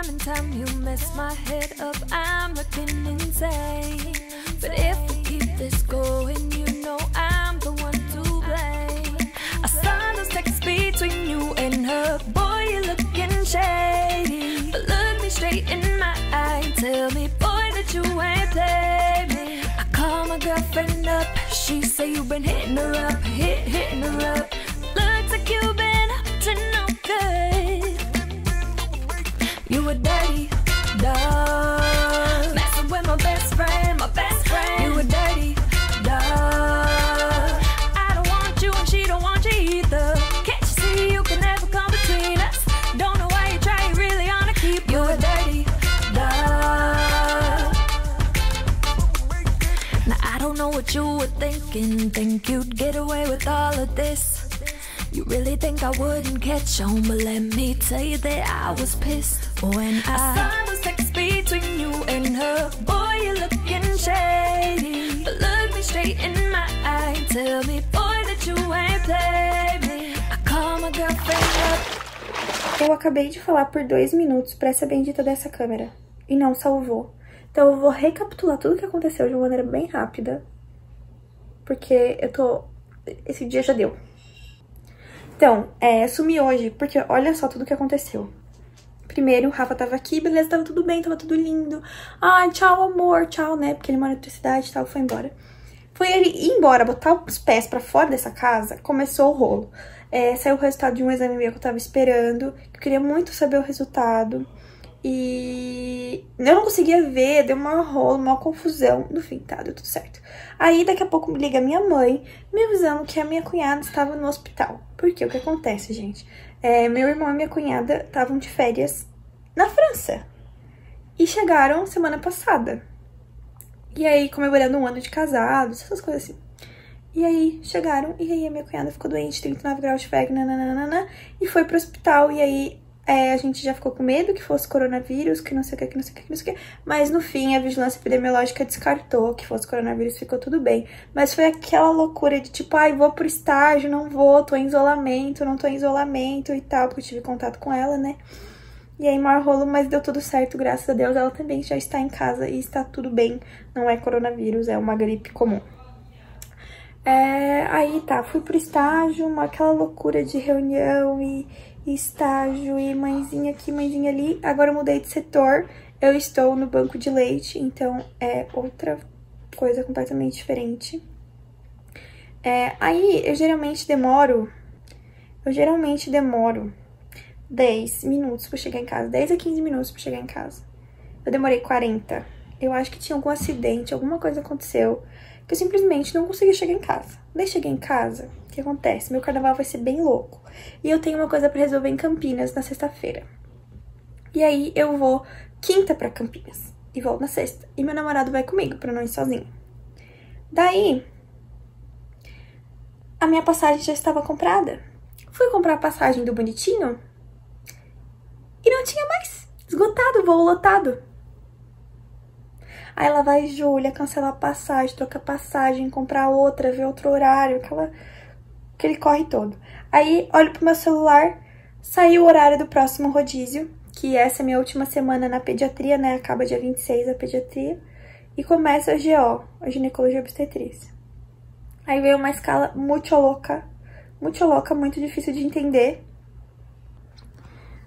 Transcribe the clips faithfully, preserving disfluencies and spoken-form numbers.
time and time you mess my head up. I'm looking insane. But if we keep this going, you know I'm the one to blame. I saw those texts between you and her. Boy, you're looking shady. But look me straight in my eye and tell me, boy, that you ain't playing. I call my girlfriend up. She say you've been hitting her up, hit, hitting her up. Looks like you've been up to no good. You a dirty dog, messing with my best friend, my best friend. You a dirty dog. I don't want you and she don't want you either. Can't you see you can never come between us? Don't know why you try, you really ought to keep. You a dirty dog. Now I don't know what you were thinking. Think you'd get away with all of this? You really think I wouldn't catch on? But let me tell you that I was pissed when I, I saw those texts between you and her. Boy, you're looking shady. But look me straight in my eye and tell me, boy, that you ain't playing. I call my girlfriend up. Eu acabei de falar por dois minutos pra essa bendita dessa câmera e não salvou. Então eu vou recapitular tudo o que aconteceu de uma maneira bem rápida, porque eu tô... esse dia já deu. Então, é, sumi hoje, porque olha só tudo o que aconteceu. Primeiro, o Rafa tava aqui, beleza, tava tudo bem, tava tudo lindo. Ai, tchau, amor, tchau, né? Porque ele mora em outra cidade e tal, foi embora. Foi ele ir embora, botar os pés pra fora dessa casa, começou o rolo. É, saiu o resultado de um exame meu que eu tava esperando, que eu queria muito saber o resultado. E eu não conseguia ver, deu uma rola, uma confusão. No fim, tá, deu tudo certo. Aí daqui a pouco liga minha mãe me avisando que a minha cunhada estava no hospital. Porque o que acontece, gente? É, meu irmão e minha cunhada estavam de férias na França e chegaram semana passada. E aí comemorando um ano de casados, essas coisas assim. E aí chegaram, e aí a minha cunhada ficou doente, trinta e nove graus de febre, nananana, e foi pro hospital. E aí É, a gente já ficou com medo que fosse coronavírus, que não sei o que, que não sei o que, que não sei o que. Mas no fim, a vigilância epidemiológica descartou que fosse coronavírus, ficou tudo bem. Mas foi aquela loucura de tipo, ai, vou pro estágio, não vou, tô em isolamento, não tô em isolamento e tal, porque eu tive contato com ela, né? E aí, maior rolo, mas deu tudo certo, graças a Deus. Ela também já está em casa e está tudo bem. Não é coronavírus, é uma gripe comum. É, aí tá, fui pro estágio, uma, aquela loucura de reunião e... estágio e mãezinha aqui, mãezinha ali. Agora eu mudei de setor, eu estou no banco de leite, então é outra coisa completamente diferente. É, aí eu geralmente demoro, eu geralmente demoro dez minutos pra chegar em casa, dez a quinze minutos pra chegar em casa. Eu demorei quarenta, eu acho que tinha algum acidente, alguma coisa aconteceu, que eu simplesmente não consegui chegar em casa. Daí cheguei em casa, o que acontece? Meu carnaval vai ser bem louco. E eu tenho uma coisa pra resolver em Campinas na sexta-feira. E aí eu vou quinta pra Campinas e volto na sexta. E meu namorado vai comigo pra não ir sozinho. Daí, a minha passagem já estava comprada. Fui comprar a passagem do Bonitinho e não tinha mais. Esgotado, voo lotado. Aí ela vai, Júlia, cancelar a passagem, trocar passagem, comprar outra, ver outro horário, aquela... aquele corre todo. Aí, olho pro meu celular, saiu o horário do próximo rodízio, que essa é a minha última semana na pediatria, né? Acaba dia vinte e seis a pediatria, e começa a G O, a ginecologia obstetrícia. Aí veio uma escala muito louca, muito louca, muito difícil de entender.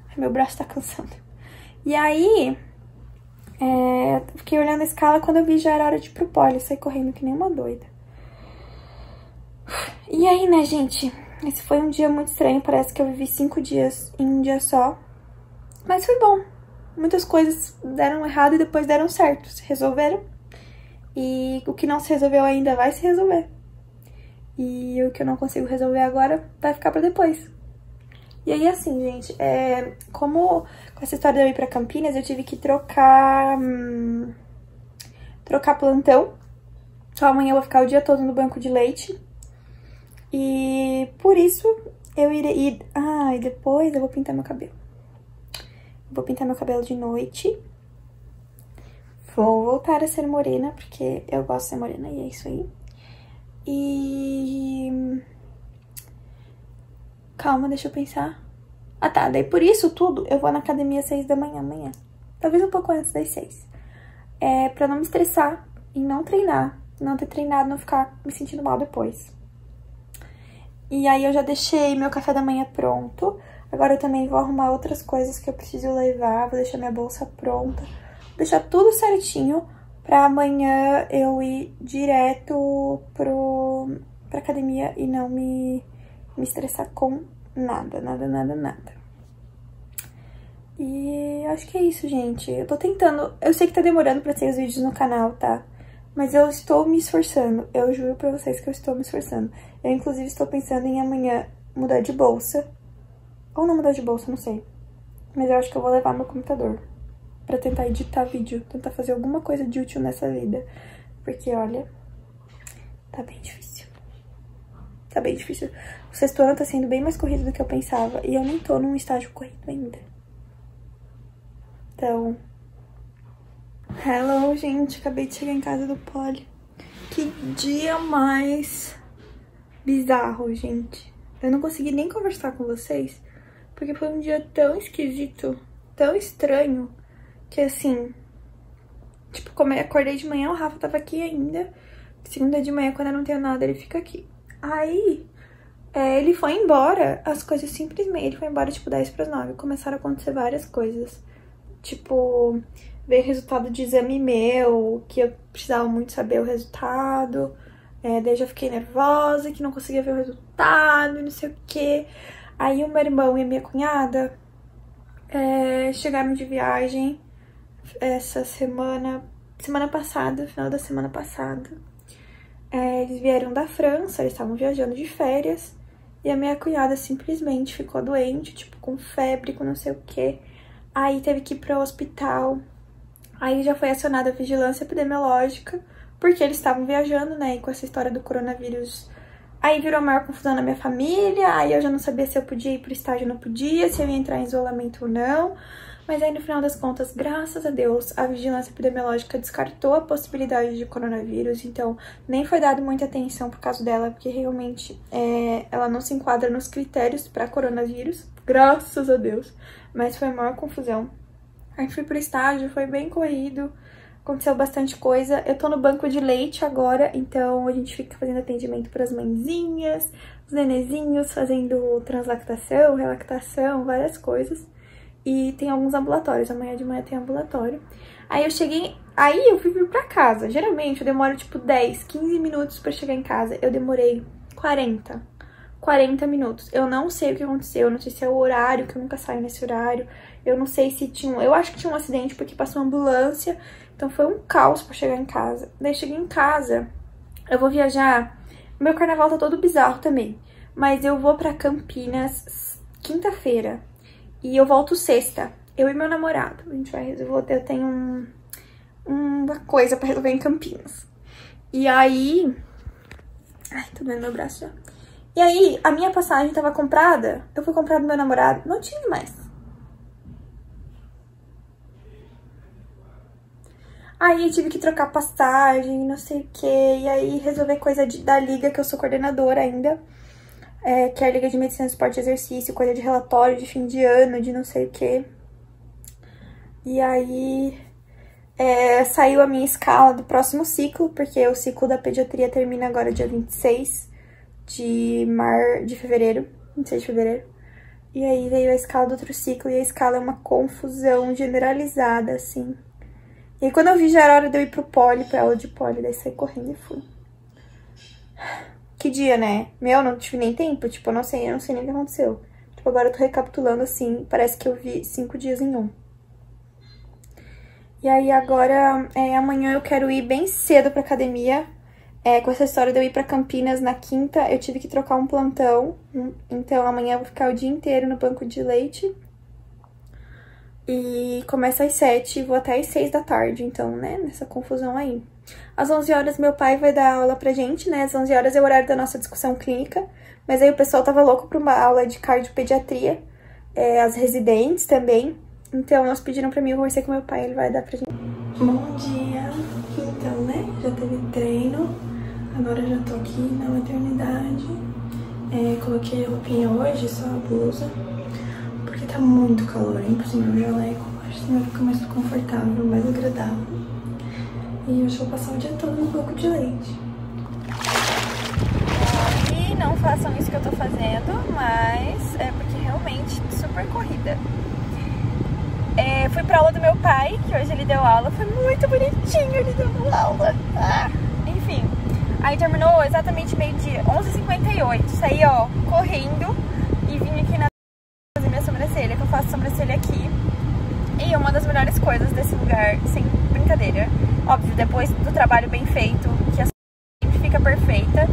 Ai, meu braço tá cansando. E aí... É, fiquei olhando a escala, quando eu vi já era hora de ir pro Poli, eu saí correndo que nem uma doida. E aí, né, gente, esse foi um dia muito estranho, parece que eu vivi cinco dias em um dia só, mas foi bom. Muitas coisas deram errado e depois deram certo, se resolveram, e o que não se resolveu ainda vai se resolver. E o que eu não consigo resolver agora vai ficar pra depois. E aí, assim, gente, é, como com essa história de eu ir pra Campinas, eu tive que trocar hum, trocar plantão. Só amanhã eu vou ficar o dia todo no banco de leite. E por isso eu irei... Ah, e depois eu vou pintar meu cabelo. Vou pintar meu cabelo de noite. Vou voltar a ser morena, porque eu gosto de ser morena e é isso aí. E... Calma, deixa eu pensar. Ah tá, daí por isso tudo, eu vou na academia às seis da manhã amanhã. Talvez um pouco antes das seis. É, pra não me estressar e não treinar, não ter treinado, não ficar me sentindo mal depois. E aí eu já deixei meu café da manhã pronto. Agora eu também vou arrumar outras coisas que eu preciso levar, vou deixar minha bolsa pronta. Vou deixar tudo certinho pra amanhã eu ir direto pro, pra academia e não me, me estressar com nada, nada, nada, nada. E acho que é isso, gente. Eu tô tentando, eu sei que tá demorando pra ter os vídeos no canal, tá? Mas eu estou me esforçando, eu juro pra vocês que eu estou me esforçando. Eu, inclusive, estou pensando em amanhã mudar de bolsa. Ou não mudar de bolsa, não sei. Mas eu acho que eu vou levar meu computador pra tentar editar vídeo, tentar fazer alguma coisa de útil nessa vida. Porque, olha, tá bem difícil. Tá bem difícil. O sexto ano tá sendo bem mais corrido do que eu pensava. E eu nem tô num estágio corrido ainda. Então... Hello, gente. Acabei de chegar em casa do Poli. Que dia mais bizarro, gente. Eu não consegui nem conversar com vocês, porque foi um dia tão esquisito, tão estranho, que assim... Tipo, como eu acordei de manhã, o Rafa tava aqui ainda. Segunda de manhã, quando eu não tenho nada, ele fica aqui. Aí, é, ele foi embora, as coisas simplesmente... Ele foi embora, tipo, dez para as nove. Começaram a acontecer várias coisas. Tipo, veio resultado de exame meu, que eu precisava muito saber o resultado. É, daí já fiquei nervosa, que não conseguia ver o resultado, não sei o quê. Aí o meu irmão e a minha cunhada é, chegaram de viagem essa semana... Semana passada, final da semana passada. É, eles vieram da França, eles estavam viajando de férias. E a minha cunhada simplesmente ficou doente, tipo, com febre, com não sei o quê. Aí teve que ir pro hospital. Aí já foi acionada a vigilância epidemiológica, porque eles estavam viajando, né, e com essa história do coronavírus. Aí virou a maior confusão na minha família, aí eu já não sabia se eu podia ir pro estágio ou não podia, se eu ia entrar em isolamento ou não. Mas aí no final das contas, graças a Deus, a vigilância epidemiológica descartou a possibilidade de coronavírus, então nem foi dado muita atenção por causa dela, porque realmente é, ela não se enquadra nos critérios para coronavírus, graças a Deus. Mas foi a maior confusão. Aí fui pro estágio, foi bem corrido, aconteceu bastante coisa. Eu tô no banco de leite agora, então a gente fica fazendo atendimento pras mãezinhas, os nenezinhos, fazendo translactação, relactação, várias coisas. E tem alguns ambulatórios, amanhã de manhã tem ambulatório. Aí eu cheguei, aí eu fui pra casa. Geralmente eu demoro tipo dez, quinze minutos pra chegar em casa. Eu demorei quarenta minutos. Eu não sei o que aconteceu, eu não sei se é o horário, que eu nunca saio nesse horário. Eu não sei se tinha... Eu acho que tinha um acidente porque passou uma ambulância. Então foi um caos pra chegar em casa. Daí cheguei em casa, eu vou viajar. Meu carnaval tá todo bizarro também. Mas eu vou pra Campinas quinta-feira. E eu volto sexta. Eu e meu namorado. A gente vai resolver... Eu tenho um, uma coisa pra resolver em Campinas. E aí... Ai, tô doendo meu braço já. E aí, a minha passagem tava comprada, eu fui comprar do meu namorado, não tinha mais. Aí eu tive que trocar passagem, não sei o que, e aí resolver coisa de, da liga, que eu sou coordenadora ainda, é, que é a Liga de Medicina e Esporte de Exercício, coisa de relatório, de fim de ano, de não sei o que. E aí... É, saiu a minha escala do próximo ciclo, porque o ciclo da pediatria termina agora dia vinte e seis de mar... de fevereiro, vinte e seis de fevereiro. E aí veio a escala do outro ciclo, e a escala é uma confusão generalizada, assim. E aí, quando eu vi, já era hora de eu ir pro Poli, pra aula de Poli, daí saí correndo e fui. Que dia, né? Meu, não tive nem tempo, tipo, eu não sei, eu não sei nem o que aconteceu. Tipo, agora eu tô recapitulando, assim, parece que eu vi cinco dias em um. E aí agora, é, amanhã eu quero ir bem cedo pra academia. É, com essa história de eu ir pra Campinas na quinta, eu tive que trocar um plantão. Então amanhã eu vou ficar o dia inteiro no banco de leite. E começa às sete e vou até às seis da tarde, então, né, nessa confusão aí. Às onze horas meu pai vai dar aula pra gente, né, às onze horas é o horário da nossa discussão clínica. Mas aí o pessoal tava louco pra uma aula de cardiopediatria, é, as residentes também. Então, elas pediram pra mim, eu conversei com meu pai, ele vai dar pra gente. Bom dia! Então, né, já teve treino, agora eu já tô aqui na maternidade. É, coloquei a roupinha hoje, só a blusa, porque tá muito calor, é impossível jaleco. Acho que vai ficar mais confortável, mais agradável. E eu vou passar o dia todo no bloco de leite. E não façam isso que eu tô fazendo, mas é porque realmente super corrida. É, fui pra aula do meu pai, que hoje ele deu aula. Foi muito bonitinho ele dando aula. Ah, enfim, aí terminou exatamente meio-dia, onze e cinquenta e oito. Saí, ó, correndo e vim aqui na fazer minha sobrancelha, que eu faço sobrancelha aqui. E uma das melhores coisas desse lugar, sem brincadeira, óbvio, depois do trabalho bem feito, que a sempre fica perfeita,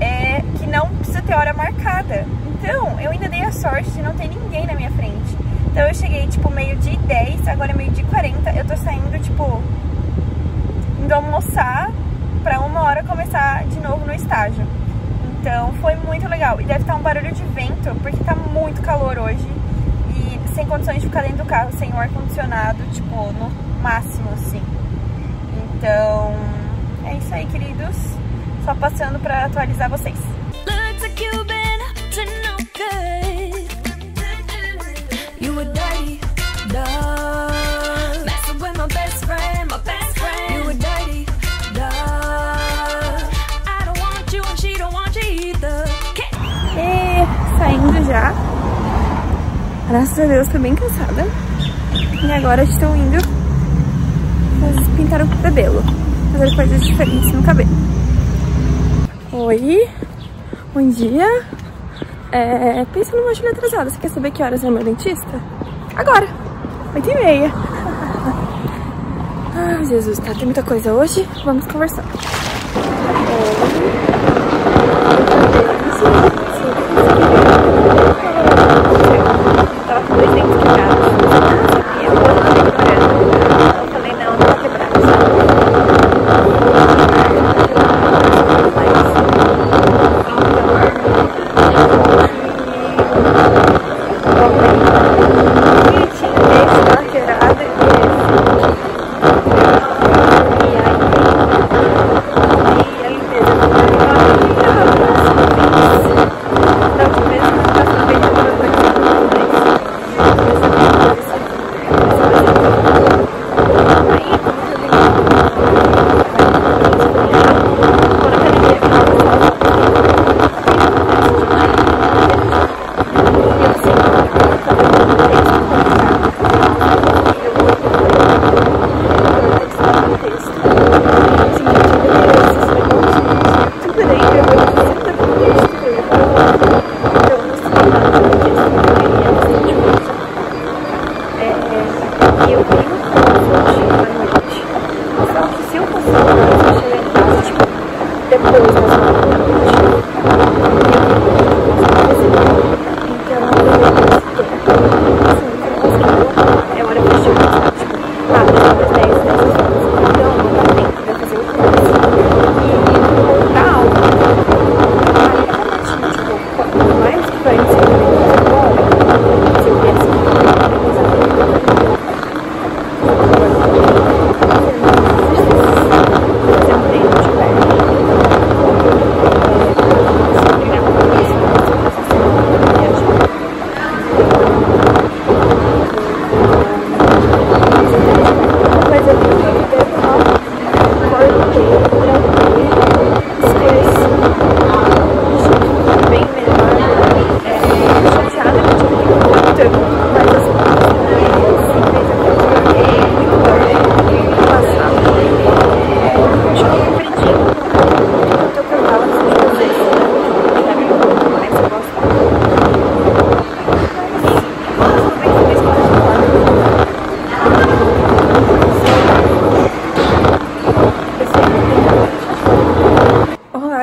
é que não precisa ter hora marcada. Então, eu ainda dei a sorte de não ter ninguém na minha frente. Então eu cheguei tipo meio-dia e dez, agora é meio-dia e quarenta, eu tô saindo tipo, indo almoçar pra uma hora começar de novo no estágio. Então foi muito legal. E deve estar um barulho de vento, porque tá muito calor hoje. E sem condições de ficar dentro do carro, sem o ar-condicionado, tipo, no máximo, assim. Então é isso aí, queridos. Só passando pra atualizar vocês. E saindo já, graças a Deus, tô bem cansada. E agora estou indo pintar o cabelo, fazer coisas diferentes no cabelo. Oi, bom dia. É, pensa numa Júlia atrasada, você quer saber que horas é meu dentista? Agora, oito e meia. Ah, Jesus, tá, tem muita coisa hoje, vamos conversar.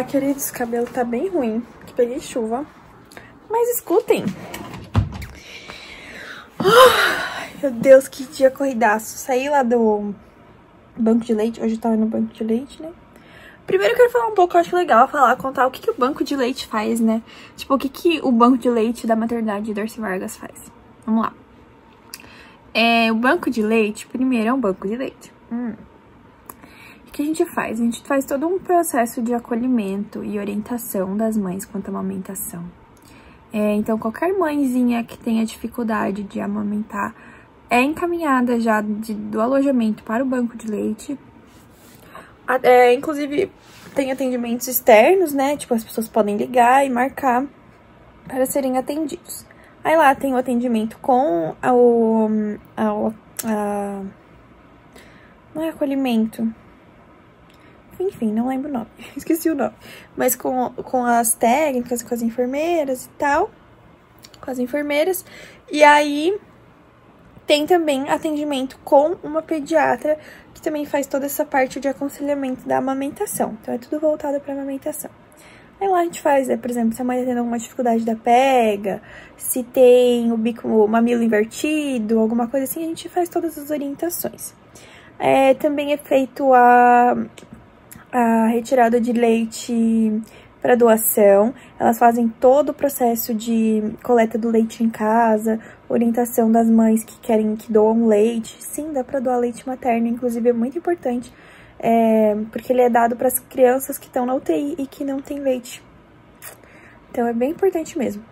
Queridos, o cabelo tá bem ruim, que peguei chuva, mas escutem. Oh, meu Deus, que dia corridaço. Saí lá do banco de leite, hoje eu tava no banco de leite, né? Primeiro eu quero falar um pouco, eu acho legal falar, contar o que, que o banco de leite faz, né? Tipo, o que, que o banco de leite da maternidade de Dorcy Vargas faz. Vamos lá. É, o banco de leite, primeiro é um banco de leite. Hum. O que a gente faz? A gente faz todo um processo de acolhimento e orientação das mães quanto à amamentação. É, então, qualquer mãezinha que tenha dificuldade de amamentar é encaminhada já de, do alojamento para o banco de leite. É, inclusive, tem atendimentos externos, né? Tipo, as pessoas podem ligar e marcar para serem atendidos. Aí lá tem o atendimento com a, a, a, não é acolhimento. Enfim, não lembro o nome. Esqueci o nome. Mas com, com as técnicas, com as enfermeiras e tal. Com as enfermeiras. E aí tem também atendimento com uma pediatra, que também faz toda essa parte de aconselhamento da amamentação. Então é tudo voltado para amamentação. Aí lá a gente faz, né, por exemplo, se a mãe tem alguma dificuldade da pega, se tem o bico, o mamilo invertido, alguma coisa assim, a gente faz todas as orientações. É, também é feito a, a retirada de leite para doação. Elas fazem todo o processo de coleta do leite em casa, orientação das mães que querem que doam leite. Sim, dá para doar leite materno, inclusive é muito importante. É, porque ele é dado para as crianças que estão na U T I e que não tem leite. Então, é bem importante mesmo.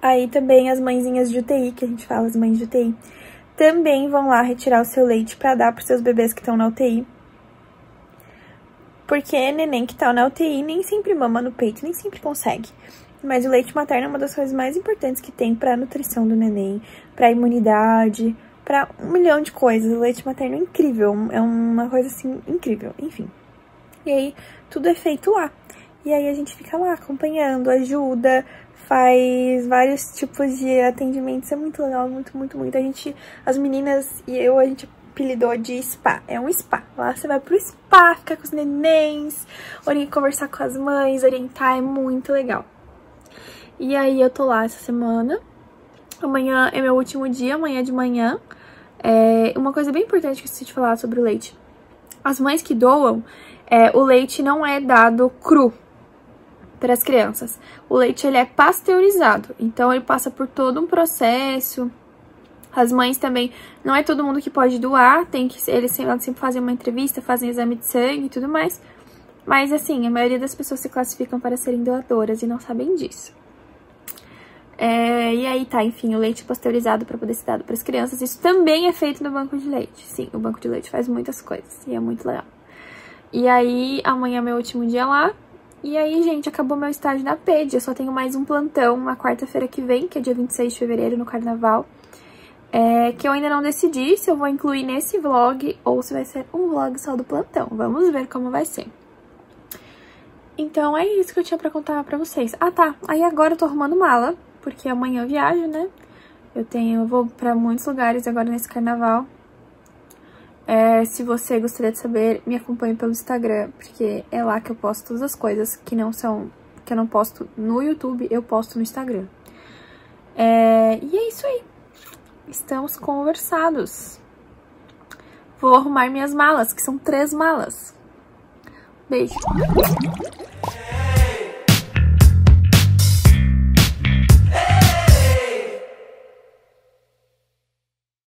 Aí também as mãezinhas de U T I, que a gente fala, as mães de U T I, também vão lá retirar o seu leite para dar para os seus bebês que estão na U T I. Porque neném que está na U T I nem sempre mama no peito, nem sempre consegue. Mas o leite materno é uma das coisas mais importantes que tem para a nutrição do neném, para a imunidade, pra um milhão de coisas. O leite materno é incrível, é uma coisa assim, incrível, enfim. E aí, tudo é feito lá. E aí a gente fica lá acompanhando, ajuda, faz vários tipos de atendimentos, é muito legal, muito, muito, muito. A gente, as meninas e eu, a gente apelidou de spa, é um spa. Lá você vai pro spa, ficar com os nenéns, conversar com as mães, orientar, é muito legal. E aí eu tô lá essa semana, amanhã é meu último dia, amanhã de manhã. É, uma coisa bem importante que eu preciso falar sobre o leite. As mães que doam, é, o leite não é dado cru para as crianças. O leite ele é pasteurizado, então ele passa por todo um processo. As mães também, não é todo mundo que pode doar, tem que eles sempre, sempre fazem uma entrevista, fazem exame de sangue e tudo mais. Mas assim, a maioria das pessoas se classificam para serem doadoras e não sabem disso. É, e aí tá, enfim, o leite pasteurizado para poder ser dado para as crianças, isso também é feito no banco de leite. Sim, o banco de leite faz muitas coisas e é muito legal. E aí, amanhã é meu último dia lá. E aí, gente, acabou meu estágio na P E D. Eu só tenho mais um plantão na quarta-feira que vem, que é dia vinte e seis de fevereiro, no Carnaval. É, que eu ainda não decidi se eu vou incluir nesse vlog ou se vai ser um vlog só do plantão. Vamos ver como vai ser. Então, é isso que eu tinha pra contar pra vocês. Ah, tá. Aí agora eu tô arrumando mala. Porque amanhã eu viajo, né? Eu tenho, eu vou pra muitos lugares agora nesse carnaval. É, se você gostaria de saber, me acompanhe pelo Instagram, porque é lá que eu posto todas as coisas que não são, que eu não posto no YouTube, eu posto no Instagram. É, e é isso aí. Estamos conversados. Vou arrumar minhas malas, que são três malas. Beijo.